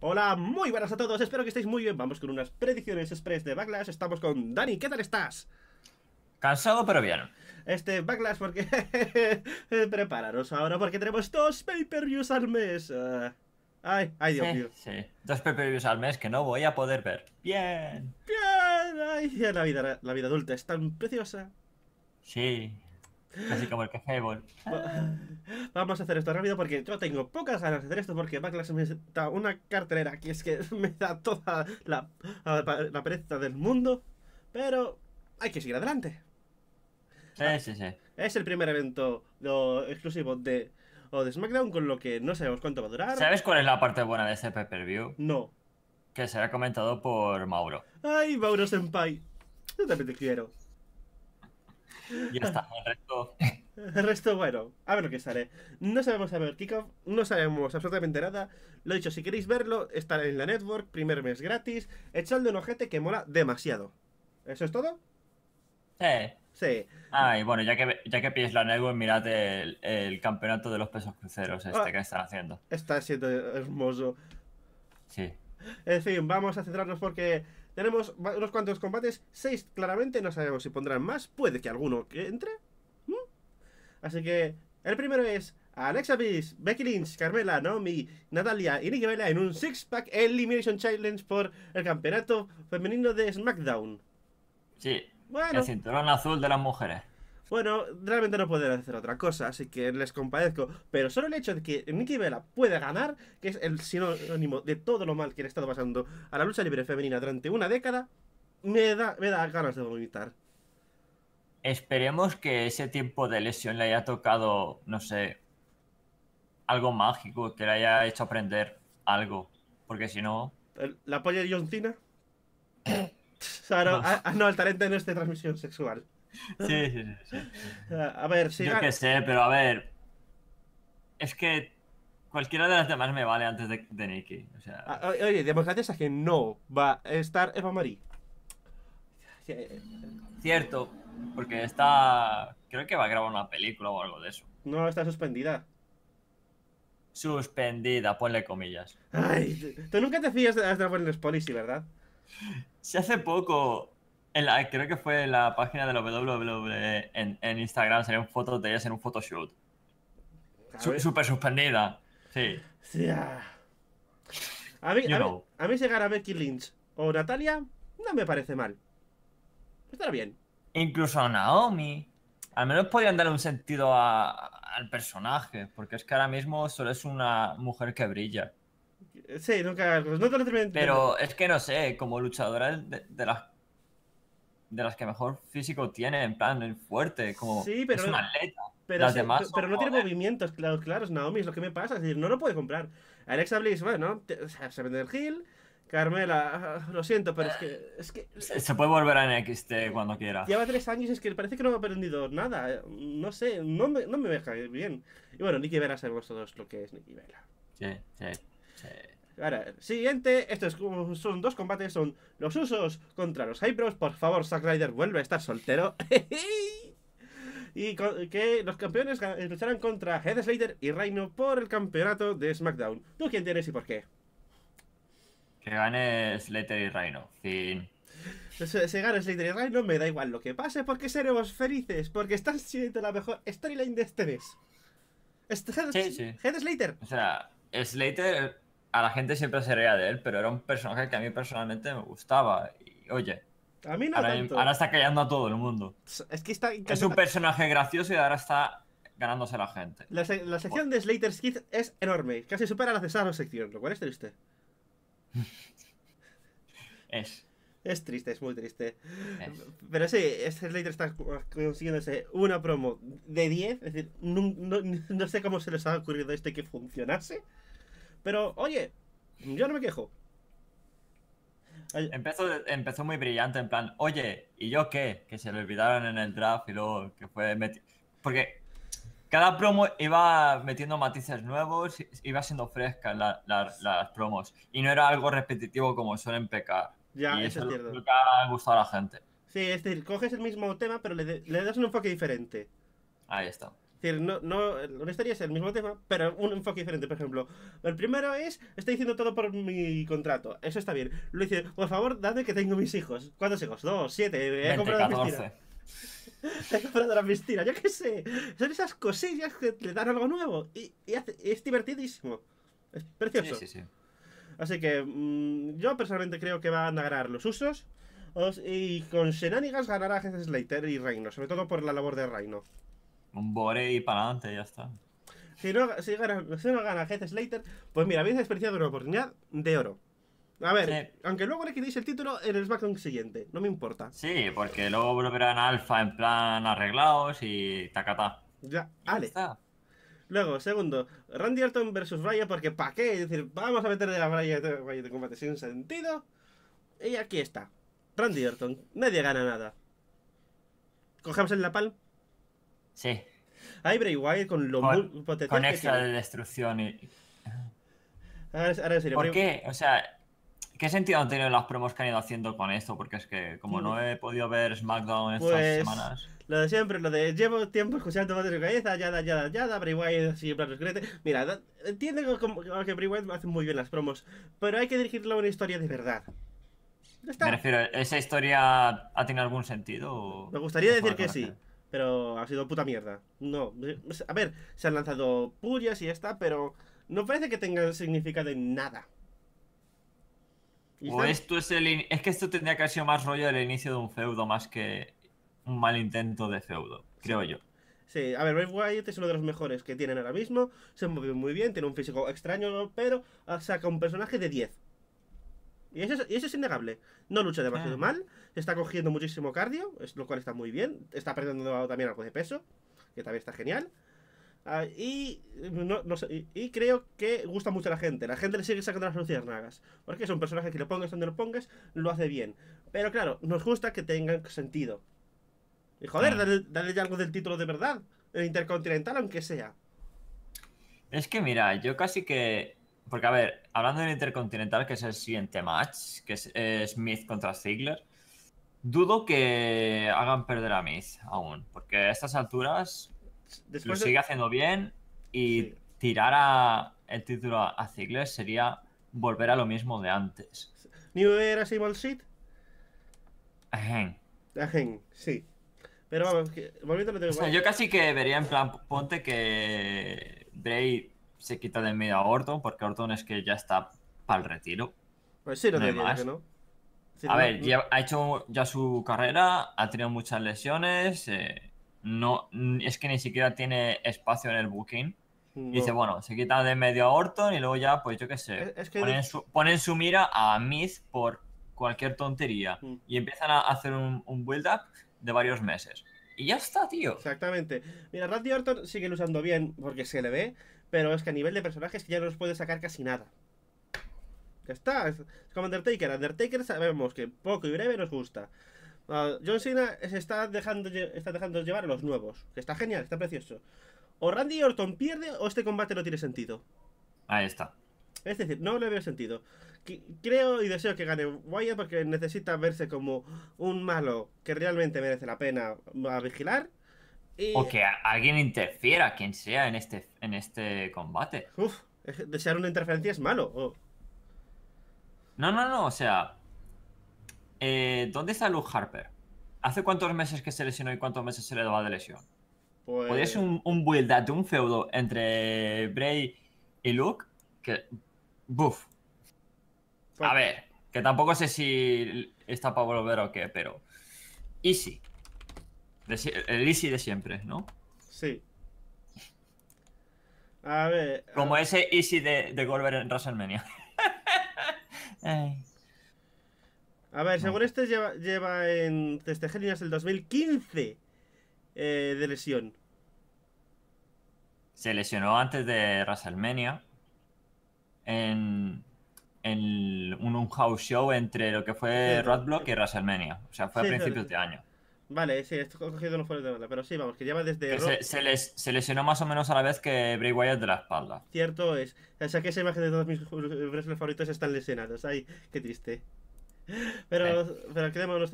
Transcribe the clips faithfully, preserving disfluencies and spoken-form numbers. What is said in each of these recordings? Hola, muy buenas a todos, espero que estéis muy bien. Vamos con unas predicciones express de Backlash. Estamos con Dani, ¿qué tal estás? Cansado pero bien. Este, Backlash, porque... prepáranos ahora porque tenemos dos pay-per-views al mes. uh... Ay, ay, Dios sí, mío. Sí, dos pay-per-views al mes que no voy a poder ver. Bien. Bien, ay, la vida, la vida adulta es tan preciosa. Sí, así como el café. Vamos a hacer esto rápido porque yo tengo pocas ganas de hacer esto porque Backlash me da una cartelera que es que me da toda la, la, la pereza del mundo. Pero hay que seguir adelante. Sí, ah, sí, sí. Es el primer evento lo exclusivo de... o de SmackDown, con lo que no sabemos cuánto va a durar. ¿Sabes cuál es la parte buena de este pay-per-view? No. Que será comentado por Mauro. Ay, Mauro Senpai, yo también te quiero. Ya está, el resto... el resto, bueno, a ver lo que sale. No sabemos a ver kickoff, no sabemos absolutamente nada. Lo dicho, si queréis verlo, estará en la network, primer mes gratis. Echadle un ojete que mola demasiado. ¿Eso es todo? Sí. Sí. Ay, bueno, ya que, ya que pilles la network, mirad el, el campeonato de los pesos cruceros este ah, que están haciendo. Está siendo hermoso. Sí. En fin, vamos a centrarnos porque tenemos unos cuantos combates. Seis, claramente, no sabemos si pondrán más. Puede que alguno que entre. ¿Mm? Así que el primero es Alexa Bliss, Becky Lynch, Carmella, Naomi, Natalia y Nikki Bella en un six-pack Elimination Challenge por el campeonato femenino de SmackDown. Sí. Bueno, el cinturón azul de las mujeres. Bueno, realmente no pueden hacer otra cosa, así que les compadezco. Pero solo el hecho de que Nikki Bella pueda ganar, que es el sinónimo de todo lo mal que le ha estado pasando a la lucha libre femenina durante una década, me da, me da ganas de vomitar. Esperemos que ese tiempo de lesión le haya tocado, no sé, algo mágico, que le haya hecho aprender algo. Porque si no... ¿La polla de John Cena? Claro, no. A, a, no, el talento no es de transmisión sexual. Sí, sí, sí. A, a ver, si... Yo qué sé, pero a ver... Es que cualquiera de las demás me vale antes de, de Nikki. O sea... a, oye, demos gracias a que no va a estar Eva Marie. Cierto, porque está... Creo que va a grabar una película o algo de eso. No, está suspendida. Suspendida, ponle comillas. Ay, tú nunca te fías de las Dragon's Policy, ¿verdad? Si hace poco, en la, creo que fue en la página de la doble u doble u e en, en Instagram, salieron fotos de ellas en un photoshoot. Súper suspendida. Sí. Sí, ah. A mí, a mí, a mí llegar a Becky Lynch o Natalia no me parece mal. Estará bien. Incluso a Naomi. Al menos podían darle un sentido a, al personaje, porque es que ahora mismo solo es una mujer que brilla. Sí, nunca, no te lo tremendo. Pero es que no sé, como luchadora de, de las de las que mejor físico tiene, en plan, el fuerte, como sí, pero, es una atleta. Pero, las sí, demás pero, pero no tiene movimientos claros, claros, Naomi, es lo que me pasa, es decir, no lo puede comprar. Alexa Bliss, bueno, te, o sea, se vende el heel. Carmela, lo siento, pero es que, es que... Se, se puede volver a N X T cuando quiera. Lleva tres años y es que parece que no me ha aprendido nada. No sé, no me, no me deja bien. Y bueno, Nikki Bella sabemos todos lo que es Nikki Bella. Sí, sí. Ahora, siguiente, estos son dos combates, son los Usos contra los Hype Bros. Por favor, Zack Ryder vuelve a estar soltero. Y con, que los campeones lucharán contra Heath Slater y Rhino por el campeonato de SmackDown. ¿Tú quién tienes y por qué? Que gane Slater y Rhino, fin. Si gana Slater y Rhino me da igual lo que pase porque seremos felices, porque están siendo la mejor storyline de este mes. Heath sí, sí. Slater. O sea, Slater... A la gente siempre se reía de él, pero era un personaje que a mí personalmente me gustaba. Y oye, a mí no ahora, tanto. Ahora está callando a todo el mundo. Es que está es un personaje gracioso y ahora está ganándose a la gente. La, se la sección bueno. de Slater's Kids es enorme, casi supera la de Sano sección, lo cual es triste. es. Es triste, es muy triste. Es. Pero sí, Slater está consiguiéndose una promo de diez, es decir, no, no, no sé cómo se les ha ocurrido esto que funcionase. Pero, oye, yo no me quejo. Empezó, empezó muy brillante, en plan, oye, ¿y yo qué? Que se lo olvidaron en el draft y luego que fue metido. Porque cada promo iba metiendo matices nuevos, iba siendo fresca la, la, las promos. Y no era algo repetitivo como suelen pecar. Ya, y eso es cierto. Lo que ha gustado a la gente. Sí, es decir, coges el mismo tema, pero le, de, le das un enfoque diferente. Ahí está. decir, no, no, la historia es el mismo tema, pero un enfoque diferente. Por ejemplo, el primero es, estoy diciendo todo por mi contrato, eso está bien. Lo dice, por favor, dadme que tengo mis hijos. ¿Cuántos hijos? Dos, siete, he comprado mis tiras. Te he comprado la piscina, yo qué sé. Son esas cosillas que le dan algo nuevo. Y, y, hace, y es divertidísimo. Es precioso. Sí, sí, sí. Así que mmm, yo personalmente creo que van a ganar los usos. Os, y con Shenanigans ganará Heath Slater y Rhino. Sobre todo por la labor de Rhino. Un bore y para adelante, ya está. Si no, si gana, si no gana Heath Slater, pues mira, habéis desperdiciado una oportunidad de oro. A ver, sí. Aunque luego le quitéis el título en el SmackDown siguiente, no me importa. Sí, porque luego volverán a Alpha en plan arreglados y tacatá. Ya, ale. Ya. Luego, segundo, Randy Orton versus Bray, porque ¿para qué? Es decir, vamos a meterle a Bray de combate sin sentido. Y aquí está, Randy Orton, nadie gana nada. Cogemos el lapal. Sí. Hay Bray Wyatt con lo con, muy potente. Con extra de destrucción y... Ahora, ahora en serio, ¿por Bray... qué? O sea... ¿Qué sentido han tenido las promos que han ido haciendo con esto? Porque es que, como no he podido ver SmackDown estas pues, semanas... Lo de siempre, lo de llevo tiempo escuchando botes de cabeza, yada, yada, yada, Bray Wyatt así en plan secreto. Mira, entiendo que Bray Wyatt hace muy bien las promos, pero hay que dirigirlo a una historia de verdad. ¿Está? Me refiero, ¿esa historia ha tenido algún sentido? O... Me gustaría no decir que conocer. Sí, pero ha sido puta mierda. No, a ver, se han lanzado pullas y ya está, pero no parece que tenga significado en nada. O esto es el in... es que esto tendría que haber sido más rollo del inicio de un feudo más que un mal intento de feudo, creo yo. Sí, a ver, Bray Wyatt es uno de los mejores que tienen ahora mismo, se mueve muy bien, tiene un físico extraño, pero saca un personaje de diez. Y eso es, y eso es innegable. No lucha demasiado ah. mal, está cogiendo muchísimo cardio, lo cual está muy bien, está perdiendo también algo de peso, que también está genial. Uh, y, no, no sé, y, y creo que gusta mucho a la gente. La gente le sigue sacando las luciérnagas, porque es un personaje que lo pongas donde lo pongas, lo hace bien. Pero claro, nos gusta que tengan sentido. Y joder, ah. dale, dale ya algo del título de verdad, el Intercontinental, aunque sea. Es que mira, yo casi que... Porque a ver, hablando del Intercontinental, que es el siguiente match, que es eh, Smith contra Ziggler, dudo que hagan perder a Smith aún, porque a estas alturas... Después lo sigue de... haciendo bien y sí. tirar a el título a, a Ziggler sería volver a lo mismo de antes. New Era Simple Shit. Ajen. Ajen, sí. Pero vamos, que... volviendo a lo o sea, yo casi que vería en plan, ponte que Bray se quita de en medio a Orton, porque Orton es que ya está para el retiro. Pues sí, no, no te diría que no. Sí, a no, ver, no. Ya ha hecho ya su carrera, ha tenido muchas lesiones. Eh... No, es que ni siquiera tiene espacio en el booking. No. Y dice, bueno, se quita de medio a Orton y luego ya, pues yo qué sé, es, es que ponen, de... su, ponen su mira a Miz por cualquier tontería. Mm. Y empiezan a hacer un, un build-up de varios meses. Y ya está, tío. Exactamente. Mira, Randy Orton sigue luchando bien porque se le ve, pero es que a nivel de personajes que ya no nos puede sacar casi nada. Ya está, es como Undertaker. Undertaker sabemos que poco y breve nos gusta. Uh, John Cena se está dejando, está dejando llevar a los nuevos, que está genial, está precioso. O Randy Orton pierde o este combate no tiene sentido. Ahí está. Es decir, no le veo sentido. Qu creo y deseo que gane Wyatt porque necesita verse como un malo que realmente merece la pena a vigilar. Y... O que alguien interfiera, quien sea, en este, en este combate. Uf, desear una interferencia es malo. Oh. No, no, no, o sea... Eh, ¿Dónde está Luke Harper? ¿Hace cuántos meses que se lesionó y cuántos meses se le daba de lesión? Pues... ¿Podría ser un, un build-up de un feudo entre Bray y Luke? Que... Buf. Pues... A ver, que tampoco sé si está para volver o qué, pero... Easy. Si... El easy de siempre, ¿no? Sí. A ver... A... Como ese easy de, de Goldberg en WrestleMania. Ay... A ver, según este lleva, lleva en Testejerinas hasta el dos mil quince eh, de lesión. Se lesionó antes de WrestleMania en, en un, un house show entre lo que fue sí, Roadblock sí. y WrestleMania. O sea, fue sí, a principios sí. de año. Vale, sí, esto cogido no fue de verdad, pero sí, vamos, que lleva desde... Que se, se, les, se lesionó más o menos a la vez que Bray Wyatt de la espalda. Cierto es. O sea, que esa imagen de todos mis wrestlers favoritos están lesionados. Ay, qué triste. Pero, eh. pero quedémonos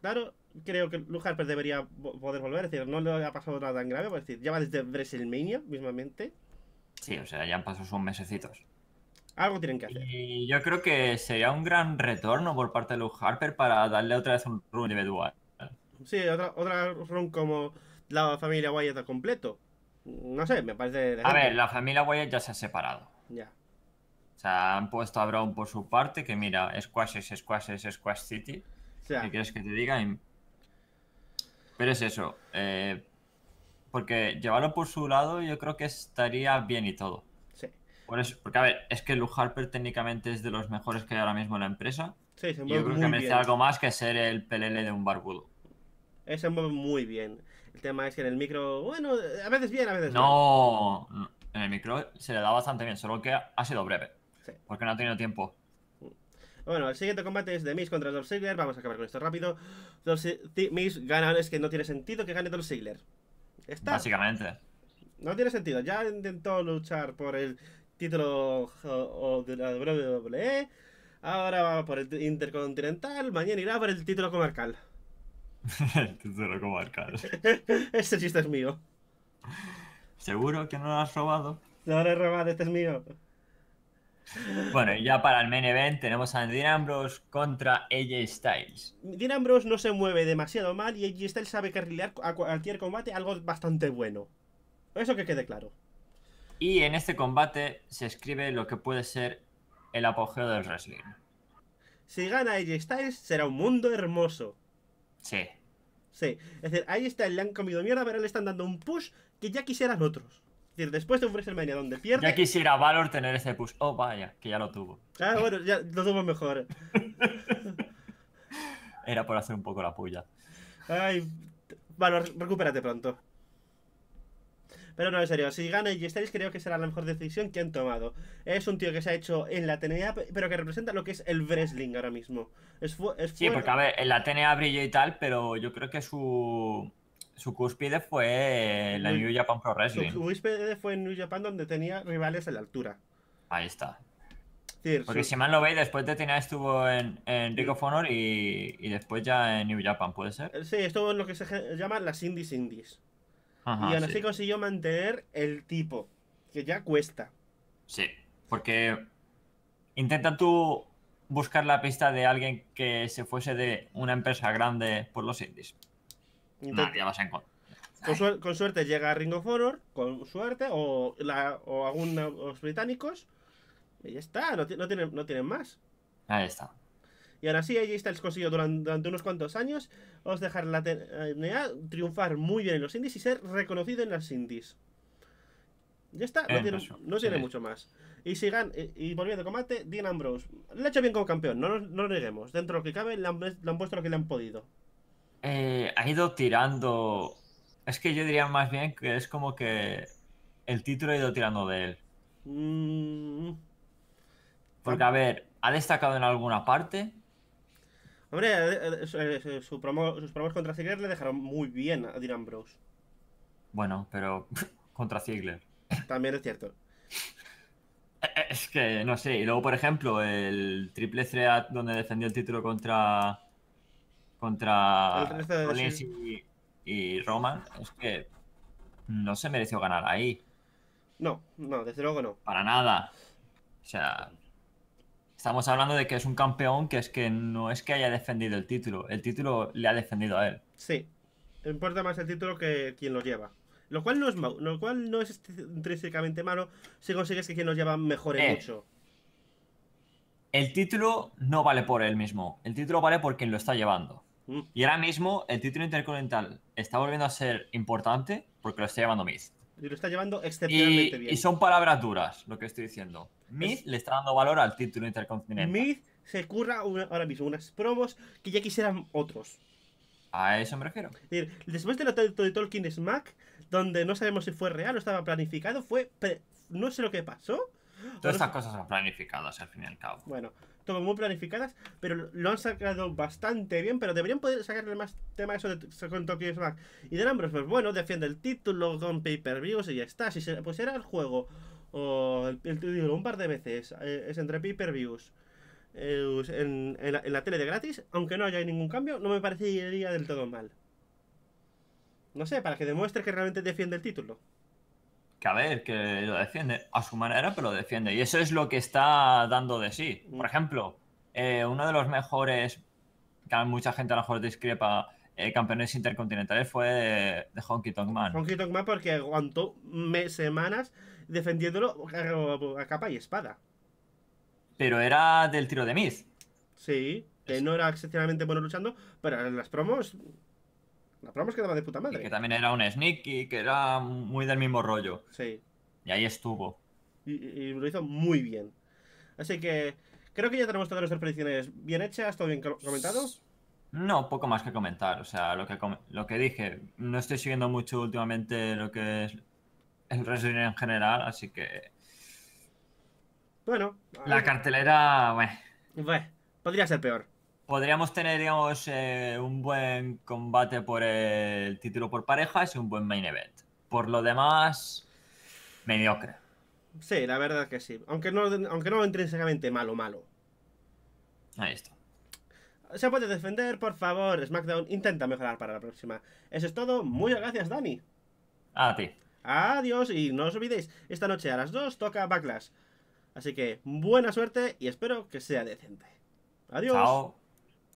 claro, creo que Luke Harper debería poder volver. Es decir, no le ha pasado nada tan grave. Es decir, ya va desde WrestleMania mismamente. Sí, o sea, ya han pasado sus mesecitos. Algo tienen que hacer. Y yo creo que sería un gran retorno por parte de Luke Harper para darle otra vez un run individual. Sí, otra, otra run como la familia Wyatt al completo. No sé, me parece... A ver, la familia Wyatt ya se ha separado. Ya. O sea, han puesto a Brown por su parte, que mira, Squash es Squash es Squash City. O sea. ¿Qué quieres que te diga? Pero es eso. Eh, porque llevarlo por su lado yo creo que estaría bien y todo. Sí. Por eso, porque a ver, es que Luke Harper técnicamente es de los mejores que hay ahora mismo en la empresa. Sí, se mueve y yo creo muy que merece bien. Algo más que ser el pelele de un barbudo. Se mueve muy bien. El tema es que en el micro, bueno, a veces bien, a veces no. No, en el micro se le da bastante bien, solo que ha sido breve. Sí. Porque no ha tenido tiempo. Bueno, el siguiente combate es de Miz contra Dolph Ziggler. Vamos a acabar con esto rápido. Miz gana, es que no tiene sentido que gane Dolph Ziggler. Está. Básicamente. No tiene sentido. Ya intentó luchar por el título de la doble u doble u E. Ahora va por el Intercontinental. Mañana irá por el título comarcal. El título comarcal. Este chiste es mío. ¿Seguro que no lo has robado? No lo he robado, este es mío. Bueno, y ya para el main event tenemos a Dean Ambrose contra A J Styles. Dean Ambrose no se mueve demasiado mal y A J Styles sabe carrilear a cualquier combate algo bastante bueno. Eso que quede claro. Y en este combate se escribe lo que puede ser el apogeo del wrestling. Si gana A J Styles será un mundo hermoso. Sí. Sí, es decir, ahí está, le han comido mierda, pero le están dando un push que ya quisieran otros. Es decir, después de un WrestleMania donde pierde... Ya quisiera Valor tener ese push. Oh, vaya, que ya lo tuvo. Ah, bueno, ya lo tuvo mejor. Era por hacer un poco la puya. Ay, Valor, recupérate pronto. Pero no, en serio, si gana A J Styles creo que será la mejor decisión que han tomado. Es un tío que se ha hecho en la T N A, pero que representa lo que es el wrestling ahora mismo. Es es sí, porque a ver, en la T N A brilló y tal, pero yo creo que su, su cúspide fue la New Japan Pro Wrestling. Su cúspide fue en New Japan donde tenía rivales a la altura. Ahí está. Sí, porque sí. Si mal lo veis, después de T N A estuvo en, en Ring of Honor y, y después ya en New Japan, ¿puede ser? Sí, estuvo en lo que se llaman las Indies Indies. Ajá, y aún así sí. Consiguió mantener el tipo, que ya cuesta. Sí, porque intenta tú buscar la pista de alguien que se fuese de una empresa grande por los indies. Intenta. Nah, ya vas a encontrar. Con, su con suerte llega a Ring of Honor, con suerte, o, la o algunos británicos, y ya está, no, no, tienen, no tienen más. Ahí está. Y ahora sí, A J Styles consiguió durante, durante unos cuantos años os dejar la T N A, triunfar muy bien en los indies y ser reconocido en las indies. Ya está, no tiene, no tiene mucho más. Y sigan, y, y volviendo al combate, Dean Ambrose. Lo ha hecho bien como campeón, no, no lo neguemos. Dentro de lo que cabe, le han, le han puesto lo que le han podido. Eh, ha ido tirando... Es que yo diría más bien que es como que el título ha ido tirando de él. Mm. Porque, a ver, ha destacado en alguna parte... Hombre, su, su promo, sus promos contra Ziggler le dejaron muy bien a Dean Ambrose. Bueno, pero contra Ziggler. También es cierto. Es que, no sé, y luego, por ejemplo, el triple threat donde defendió el título contra contra Rollins y, y Roman, es que no se mereció ganar ahí. No, no, desde luego no. Para nada. O sea... Estamos hablando de que es un campeón que es que no es que haya defendido el título. El título le ha defendido a él. Sí. Importa más el título que quien lo lleva. Lo cual no es, lo cual no es intrínsecamente malo si consigues que quien lo lleva mejore eh, mucho. El título no vale por él mismo. El título vale por quien lo está llevando. Mm. Y ahora mismo el título intercontinental está volviendo a ser importante porque lo está llevando Miz. Y lo está llevando excepcionalmente y, bien. Y son palabras duras lo que estoy diciendo. Miz es... le está dando valor al título intercontinental. Miz se curra una, ahora mismo unas promos que ya quisieran otros. A eso me refiero. Es decir, después del ataque de Tolkien Smack, donde no sabemos si fue real o estaba planificado, fue pre... no sé lo que pasó. Todas no... estas cosas son planificadas al fin y al cabo. Bueno, todo muy planificadas, pero lo han sacado bastante bien, pero deberían poder sacarle más tema eso de, con Tokyo Smack. Y Dean Ambrose, pues bueno, defiende el título con pay-per-views y ya está. Si se pusiera el juego o el título un par de veces, eh, es entre pay-per-views eh, en, en, la, en la tele de gratis, aunque no haya ningún cambio, no me parecería del todo mal. No sé, para que demuestre que realmente defiende el título. Que a ver, que lo defiende a su manera, pero lo defiende. Y eso es lo que está dando de sí. Por ejemplo, eh, uno de los mejores, que mucha gente a lo mejor discrepa, eh, campeones intercontinentales fue de, de Honky Tonk Man. Honky Tonk Man porque aguantó mes, semanas defendiéndolo a, a capa y espada. Pero era del tiro de Miz. Sí, que es. No era excepcionalmente bueno luchando, pero en las promos... La broma es que daba de puta madre. Y que también era un sneaky, que era muy del mismo rollo. Sí. Y ahí estuvo. Y, y lo hizo muy bien. Así que creo que ya tenemos todas nuestras predicciones bien hechas, todo bien comentado. No, poco más que comentar. O sea, lo que, lo que dije, no estoy siguiendo mucho últimamente lo que es el wrestling en general, así que... Bueno. La eh... cartelera, bueno. Bueno, podría ser peor. Podríamos tener, digamos, eh, un buen combate por el título por parejas y un buen main event. Por lo demás, mediocre. Sí, la verdad que sí. Aunque no, aunque no intrínsecamente malo, malo. Ahí está. Se puede defender, por favor. SmackDown intenta mejorar para la próxima. Eso es todo. Muchas gracias, Dani. A ti. Adiós. Y no os olvidéis, esta noche a las dos toca Backlash. Así que buena suerte y espero que sea decente. Adiós. Chao.